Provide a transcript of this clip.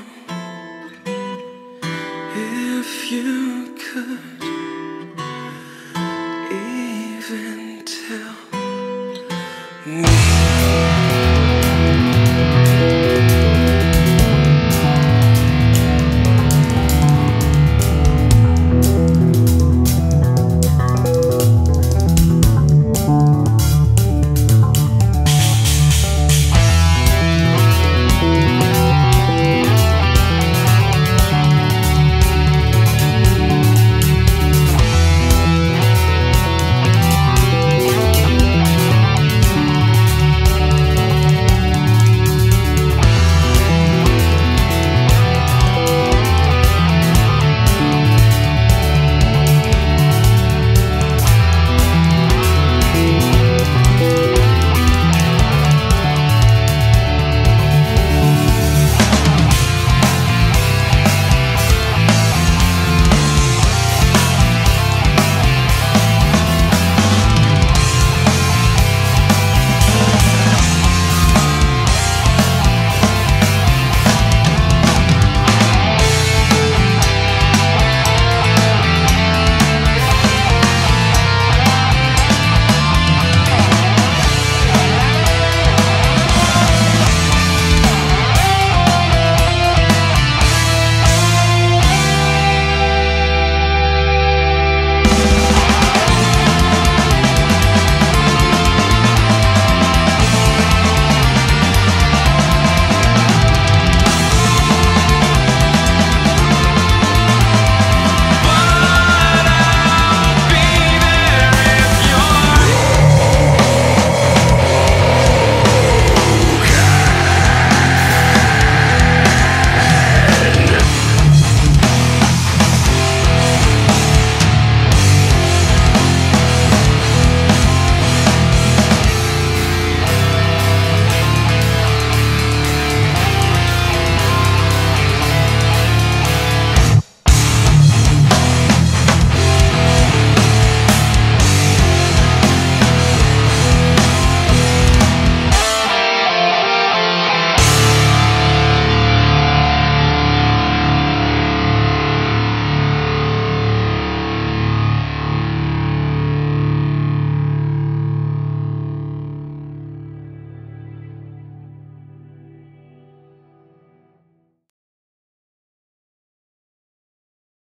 If you could